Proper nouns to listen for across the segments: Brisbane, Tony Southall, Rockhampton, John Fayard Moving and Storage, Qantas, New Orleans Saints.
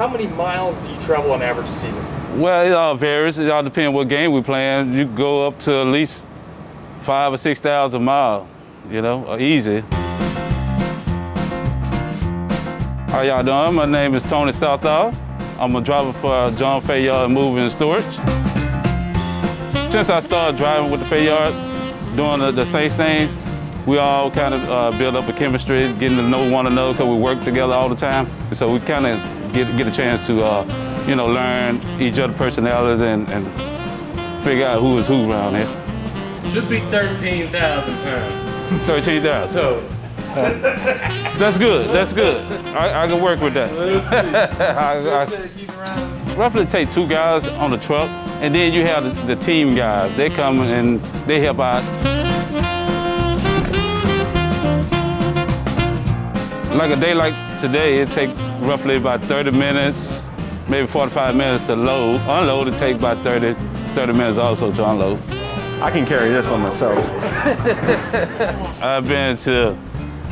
How many miles do you travel on average a season? Well, it all varies. It all depends on what game we're playing. You go up to at least 5,000 or 6,000 miles, you know, easy. How y'all doing? My name is Tony Southall. I'm a driver for John Fayard Moving and Storage. Since I started driving with the Fayards, doing the Saints things, we all kind of build up a chemistry, getting to know one another because we work together all the time. So we kind of get a chance to, you know, learn each other's personalities and figure out who is who around here. Should be 13,000 pounds. 13,000. So. That's good. That's good. I can work with that. I roughly take two guys on the truck, and then you have the team guys. They come and they help out. Like a day like today, it takes roughly about 30 minutes, maybe 45 minutes to load. Unload, it takes about 30 minutes also to unload. I can carry this by myself. I've been to,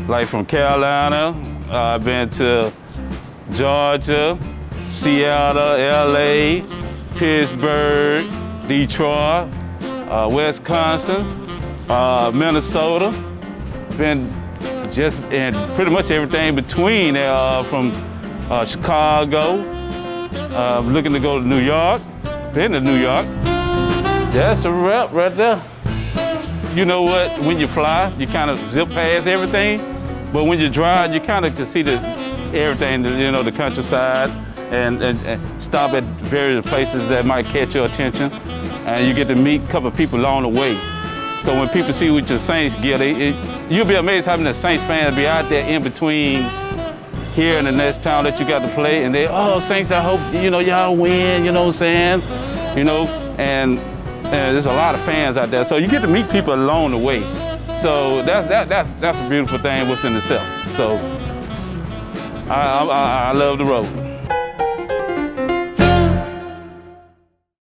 like, from Carolina, I've been to Georgia, Seattle, LA, Pittsburgh, Detroit, Wisconsin, Minnesota. Been just in pretty much everything between, from Chicago, looking to go to New York, been to New York. That's a wrap right there. You know what, when you fly, you kind of zip past everything. But when you drive, you kind of can see everything, you know, the countryside, and stop at various places that might catch your attention. And you get to meet a couple of people along the way. So when people see what your Saints get, you'll be amazed how many Saints fans be out there in between here and the next town that you got to play. And they, oh, Saints, I hope, you know, y'all win, you know what I'm saying? You know, and there's a lot of fans out there. So you get to meet people along the way. So that's a beautiful thing within itself. So I love the road.